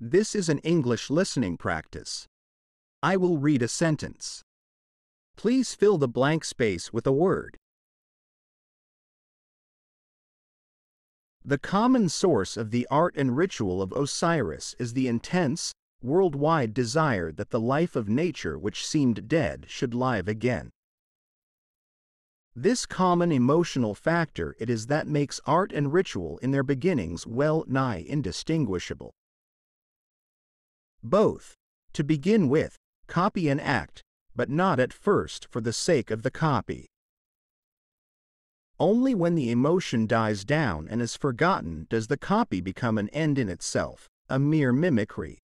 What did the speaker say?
This is an English listening practice. I will read a sentence. Please fill the blank space with a word. The common source of the art and ritual of Osiris is the intense, worldwide desire that the life of nature which seemed dead should live again. This common emotional factor it is that makes art and ritual in their beginnings well nigh indistinguishable. Both, to begin with, copy and act, but not at first for the sake of the copy. Only when the emotion dies down and is forgotten does the copy become an end in itself, a mere mimicry.